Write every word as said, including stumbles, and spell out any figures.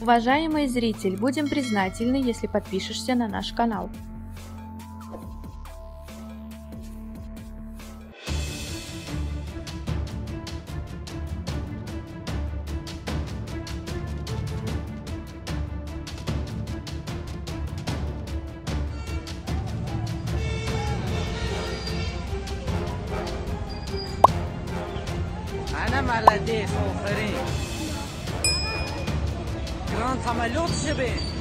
Уважаемый зритель, будем признательны, если подпишешься на наш канал. Она молодец, ухари. Гранд самолет себе.